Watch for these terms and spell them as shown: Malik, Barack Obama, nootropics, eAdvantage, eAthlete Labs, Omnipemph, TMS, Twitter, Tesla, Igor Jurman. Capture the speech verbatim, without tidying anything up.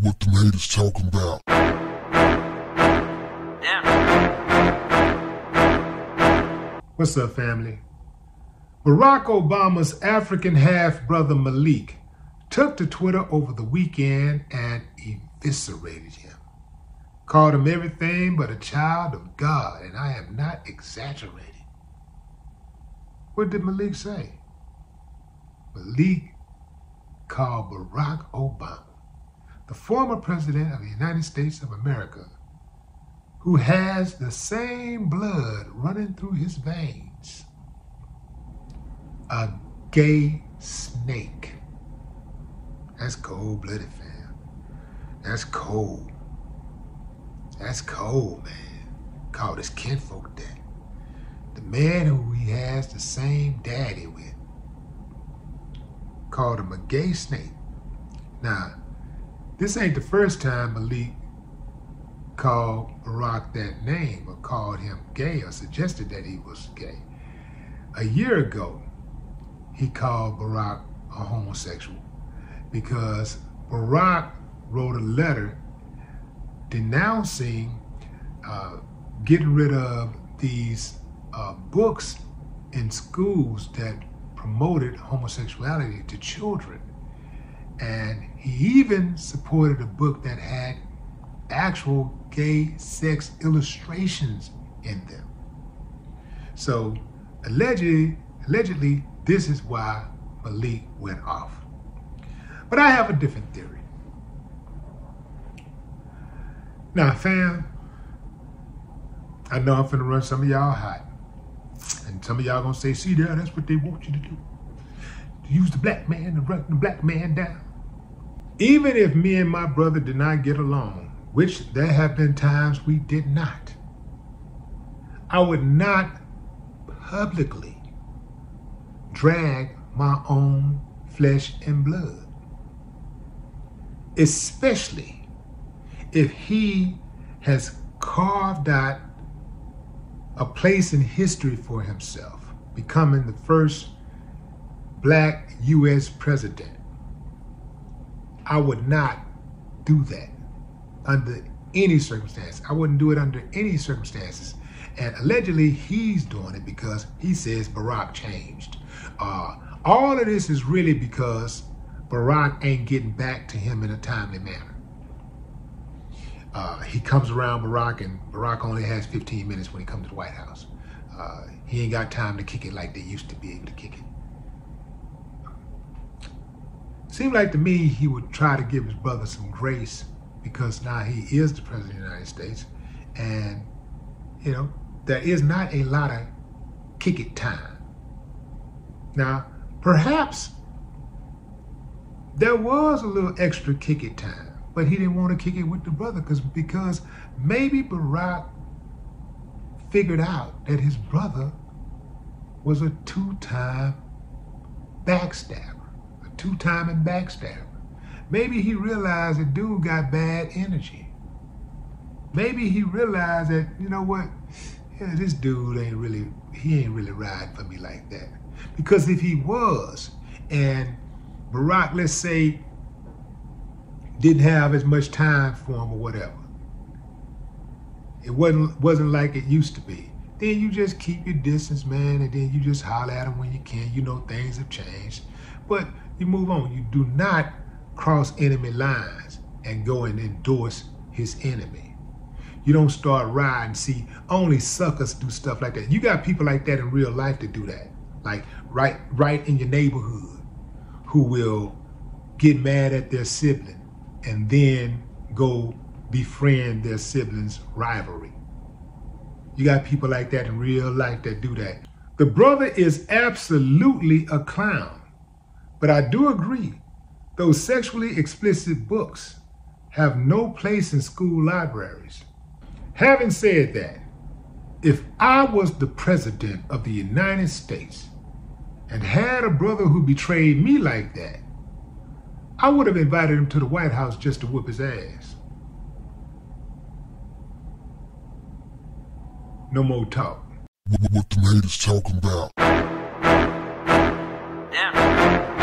what the haters talking about. Yeah. What's up, family? Barack Obama's African half-brother Malik took to Twitter over the weekend and eviscerated him. Called him everything but a child of God, and I am not exaggerating. What did Malik say? Malik called Barack Obama, the former president of the United States of America, who has the same blood running through his veins, a gay snake. That's cold-blooded, fam. That's cold. That's cold, man. Call his kinfolk that. The man who he has the same daddy with. Called him a gay snake. Now, this ain't the first time Malik called Barack that name or called him gay or suggested that he was gay. A year ago, he called Barack a homosexual because Barack wrote a letter denouncing uh, getting rid of these Uh, books in schools that promoted homosexuality to children. And he even supported a book that had actual gay sex illustrations in them. So allegedly, allegedly, this is why Malik went off. But I have a different theory. Now, fam, I know I'm finna run some of y'all hot. And some of y'all gonna say, see there, that's what they want you to do. To use the black man to run the black man down. Even if me and my brother did not get along, which there have been times we did not, I would not publicly drag my own flesh and blood. Especially if he has carved out a place in history for himself, becoming the first black U S president. I would not do that under any circumstance. I wouldn't do it under any circumstances. And allegedly he's doing it because he says Barack changed. Uh, all of this is really because Barack ain't getting back to him in a timely manner. Uh, he comes around Barack, and Barack only has fifteen minutes when he comes to the White House. Uh, he ain't got time to kick it like they used to be able to kick it. Seemed like to me he would try to give his brother some grace because now he is the president of the United States, and you know there is not a lot of kick it time. Now, perhaps there was a little extra kick it time, but he didn't want to kick it with the brother because because maybe Barack figured out that his brother was a two-time backstabber, a two-time and backstabber. Maybe he realized that dude got bad energy. Maybe he realized that, you know what, yeah, this dude ain't really, he ain't really riding for me like that. Because if he was, and Barack, let's say, didn't have as much time for him or whatever. It wasn't wasn't like it used to be. Then you just keep your distance, man, and then you just holler at him when you can. You know things have changed, but you move on. You do not cross enemy lines and go and endorse his enemy. You don't start riding. See, only suckers do stuff like that. You got people like that in real life that do that, like right right in your neighborhood, who will get mad at their sibling and then go befriend their siblings' rivalry. You got people like that in real life that do that. The brother is absolutely a clown, but I do agree, those sexually explicit books have no place in school libraries. Having said that, if I was the president of the United States and had a brother who betrayed me like that, I would have invited him to the White House just to whoop his ass. No more talk. What the haters talking about? Yeah.